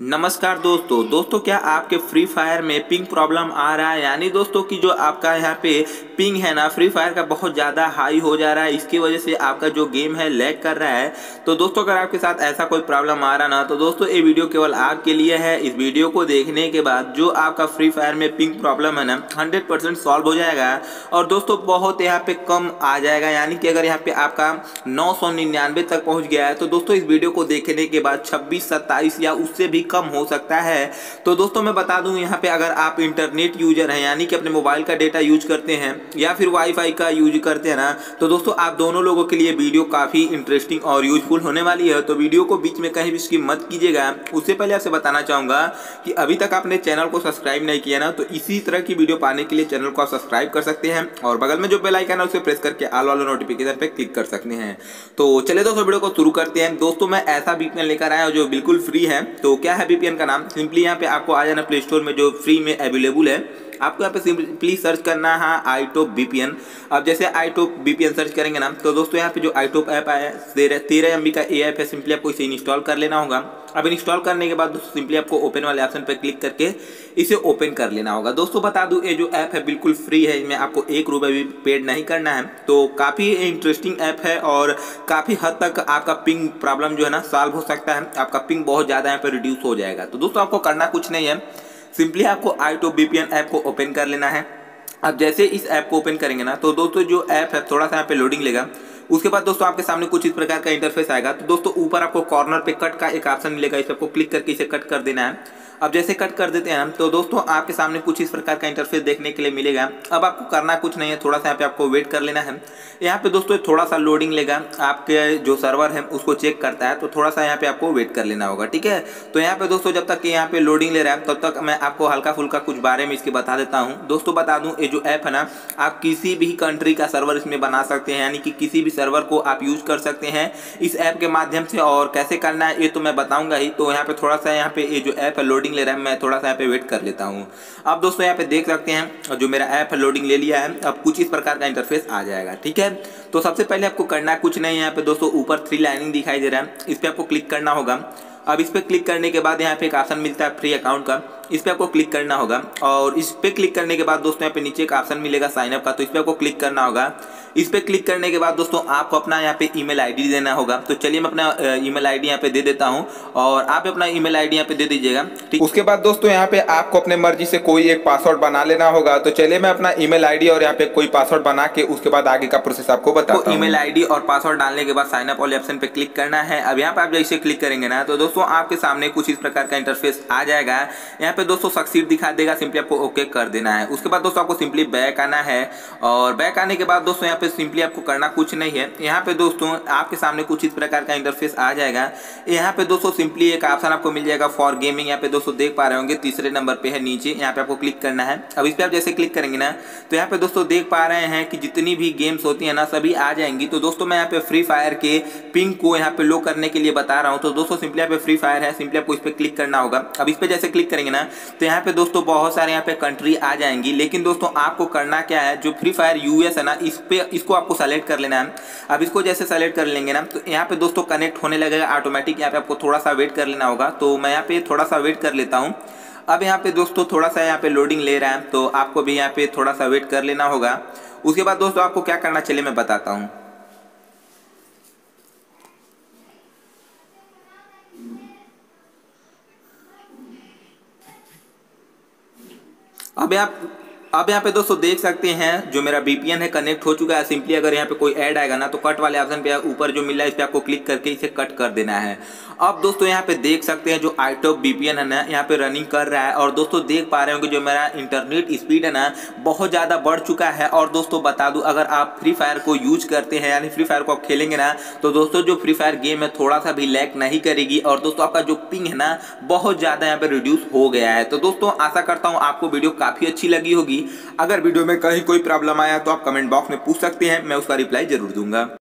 नमस्कार दोस्तों, क्या आपके फ्री फायर में पिंग प्रॉब्लम आ रहा है? यानी दोस्तों कि जो आपका यहाँ पे पिंग है ना, फ्री फायर का बहुत ज़्यादा हाई हो जा रहा है, इसकी वजह से आपका जो गेम है लैग कर रहा है। तो दोस्तों अगर आपके साथ ऐसा कोई प्रॉब्लम आ रहा ना, तो दोस्तों ये वीडियो केवल आपके लिए है। इस वीडियो को देखने के बाद जो आपका फ्री फायर में पिंग प्रॉब्लम है ना 100% सॉल्व हो जाएगा और दोस्तों बहुत यहाँ पर कम आ जाएगा। यानी कि अगर यहाँ पर आपका 999 तक पहुँच गया है तो दोस्तों इस वीडियो को देखने के बाद 26, 27 या उससे भी कम हो सकता है। तो दोस्तों मैं बता दूं, यहाँ पे अगर आप इंटरनेट यूजर हैं यानी कि अपने मोबाइल का डेटा यूज करते हैं या फिर वाईफाई का यूज करते हैं ना, तो दोस्तों आप दोनों लोगों के लिए वीडियो काफ़ी इंटरेस्टिंग और यूजफुल होने वाली है। तो वीडियो को बीच में कहीं भी स्किप मत कीजिएगा। उससे पहले आपसे बताना चाहूँगा कि अभी तक आपने चैनल को सब्सक्राइब नहीं किया ना, तो इसी तरह की वीडियो पाने के लिए चैनल को आप सब्सक्राइब कर सकते हैं और बगल में जो बेल आइकन है उसे प्रेस करके ऑल वाले नोटिफिकेशन पर क्लिक कर सकते हैं। तो चलिए दोस्तों वीडियो को शुरू करते हैं। दोस्तों मैं ऐसा वीपीएन लेकर आया हूं जो बिल्कुल फ्री है। तो क्या है वीपीएन का नाम? सिंपली यहाँ पे आपको आ जाना प्ले स्टोर में, जो फ्री में अवेलेबल है। आपको यहाँ पे सिंपली सर्च करना है iTop VPN। अब जैसे iTop VPN सर्च करेंगे ना, तो दोस्तों यहाँ पे जो iTop ऐप आया 13 MB का ए ऐप है। सिंपली आपको इसे इंस्टॉल कर लेना होगा। अब इंस्टॉल करने के बाद दोस्तों सिंपली आपको ओपन वाले ऑप्शन पर क्लिक करके इसे ओपन कर लेना होगा। दोस्तों बता दूं ये जो ऐप है बिल्कुल फ्री है, इसमें आपको 1 रुपये भी पेड नहीं करना है। तो काफ़ी इंटरेस्टिंग ऐप है और काफ़ी हद तक आपका पिंग प्रॉब्लम जो है ना सॉल्व हो सकता है। आपका पिंग बहुत ज़्यादा यहाँ पर रिड्यूस हो जाएगा। तो दोस्तों आपको करना कुछ नहीं है, सिंपली आपको iTop VPN ऐप को ओपन कर लेना है। अब जैसे इस ऐप को ओपन करेंगे ना, तो दोस्तों जो ऐप है थोड़ा सा यहाँ पे लोडिंग लेगा। उसके बाद दोस्तों आपके सामने कुछ इस प्रकार का इंटरफेस आएगा। तो दोस्तों ऊपर आपको कॉर्नर पे कट का एक ऑप्शन मिलेगा, इस आपको क्लिक करके इसे कट कर देना है। अब जैसे कट कर देते हैं हम, तो दोस्तों आपके सामने कुछ इस प्रकार का इंटरफेस देखने के लिए मिलेगा। अब आपको करना कुछ नहीं है, थोड़ा सा यहाँ पे आपको वेट कर लेना है। यहाँ पे दोस्तों थोड़ा सा लोडिंग लेगा, आपके जो सर्वर है उसको चेक करता है, तो थोड़ा सा यहाँ पे आपको वेट कर लेना होगा। ठीक है, तो यहाँ पे दोस्तों जब तक यहाँ पे लोडिंग ले रहा है तब तक मैं आपको हल्का फुल्का कुछ बारे में इसके बता देता हूँ। दोस्तों बता दूँ ये जो ऐप है ना, आप किसी भी कंट्री का सर्वर इसमें बना सकते हैं, यानी कि किसी भी सर्वर को आप यूज कर सकते हैं इस ऐप के माध्यम से। और कैसे करना है ये तो मैं बताऊँगा ही। तो यहाँ पर थोड़ा सा यहाँ पे ये जो ऐप है लोडिंग ले रहा है, मैं थोड़ा सा यहाँ पे वेट कर लेता हूँ। अब दोस्तों यहाँ पे देख सकते हैं जो मेरा ऐप है लोडिंग ले लिया है। अब कुछ इस प्रकार का इंटरफेस आ जाएगा। ठीक है, तो सबसे पहले आपको करना कुछ नहीं है। यहाँ पे दोस्तों ऊपर 3 लाइनिंग दिखाई दे रहा है, इस पर आपको क्लिक करना होगा। अब इस पर क्लिक करने के बाद यहाँ पे एक ऑप्शन मिलता है फ्री अकाउंट का, इस पर आपको क्लिक करना होगा। और इस पर क्लिक करने के बाद दोस्तों यहाँ पे नीचे एक ऑप्शन मिलेगा साइनअप का, तो इस पर आपको क्लिक करना होगा। इस पर क्लिक करने के बाद दोस्तों आपको अपना यहाँ पे ईमेल आईडी देना होगा। तो चलिए मैं अपना ईमेल आईडी यहाँ पे दे देता हूँ और आप अपना ईमेल आईडी यहाँ पे दे दीजिएगा। ठीक, उसके बाद दोस्तों यहाँ पे आपको अपने मर्जी से कोई एक पासवर्ड बना लेना होगा। तो चलिए मैं अपना ईमेल आईडी और यहाँ पे कोई पासवर्ड बना के उसके बाद आगे का प्रोसेस आपको बताता हूँ। ईमेल आईडी और पासवर्ड डालने के बाद साइनअप वाले ऑप्शन पे क्लिक करना है। अब यहाँ पे आप जैसे क्लिक करेंगे ना, तो दोस्तों आपके सामने कुछ इस प्रकार का इंटरफेस आ जाएगा। यहाँ पे दोस्तों सक्सीड दिखा देगा, सिंपली आपको ओके कर देना है। उसके बाद दोस्तों आपको सिंपली बैक आना है और बैक आने के बाद दोस्तों यहाँ पे सिंपली आपको करना कुछ नहीं है। यहाँ पे दोस्तों आपके सामने कुछ इस प्रकार का इंटरफेस आ जाएगा। यहाँ पे दोस्तों सिंपली एक ऑप्शन आपको मिल जाएगा फॉर गेमिंग, यहाँ पे दोस्तों देख पा रहे होंगे 3 नंबर पे है नीचे, यहाँ पे आपको क्लिक करना है। अब इस पर आप जैसे क्लिक करेंगे ना, तो यहाँ पे दोस्तों देख पा रहे हैं कि जितनी भी गेम्स होती है ना सभी आ जाएंगी। तो दोस्तों मैं यहाँ पे फ्री फायर के पिंग को यहाँ पे लो करने के लिए बता रहा हूँ। तो दोस्तों सिंपली यहाँ पे फ्री फायर है, सिंपली आपको इस पर क्लिक करना होगा। अब इस पर जैसे क्लिक करेंगे ना, तो यहाँ पे दोस्तों बहुत सारे यहाँ पे कंट्री आ जाएंगी। लेकिन दोस्तों आपको करना क्या है, जो फ्री फायर यूएस है ना, इस पे इसको आपको सेलेक्ट कर लेना है। अब इसको जैसे सेलेक्ट कर लेंगे ना, तो यहाँ पे दोस्तों कनेक्ट होने लगेगा ऑटोमेटिक। यहाँ पे आपको थोड़ा सा वेट कर लेना होगा, तो मैं यहाँ पे थोड़ा सा वेट कर लेता हूँ। अब यहाँ पे दोस्तों थोड़ा सा यहाँ पे लोडिंग ले रहा है, तो आपको भी यहाँ पे थोड़ा सा वेट कर लेना होगा। उसके बाद दोस्तों आपको क्या करना, चलिए मैं बताता हूँ। अब यहाँ पे दोस्तों देख सकते हैं जो मेरा VPN है कनेक्ट हो चुका है। सिंपली अगर यहाँ पे कोई ऐड आएगा ना, तो कट वाले ऑप्शन पे ऊपर जो मिला है इस पर आपको क्लिक करके इसे कट कर देना है। अब दोस्तों यहाँ पे देख सकते हैं जो iTop VPN है ना, यहाँ पे रनिंग कर रहा है। और दोस्तों देख पा रहे होंगे जो मेरा इंटरनेट स्पीड है ना बहुत ज़्यादा बढ़ चुका है। और दोस्तों बता दूँ, अगर आप फ्री फायर को यूज करते हैं यानी फ्री फायर को आप खेलेंगे ना, तो दोस्तों जो फ्री फायर गेम है थोड़ा सा भी लैग नहीं करेगी। और दोस्तों आपका जो पिंग है ना बहुत ज़्यादा यहाँ पर रिड्यूस हो गया है। तो दोस्तों आशा करता हूँ आपको वीडियो काफ़ी अच्छी लगी होगी। अगर वीडियो में कहीं कोई प्रॉब्लम आया तो आप कमेंट बॉक्स में पूछ सकते हैं, मैं उसका रिप्लाई जरूर दूंगा।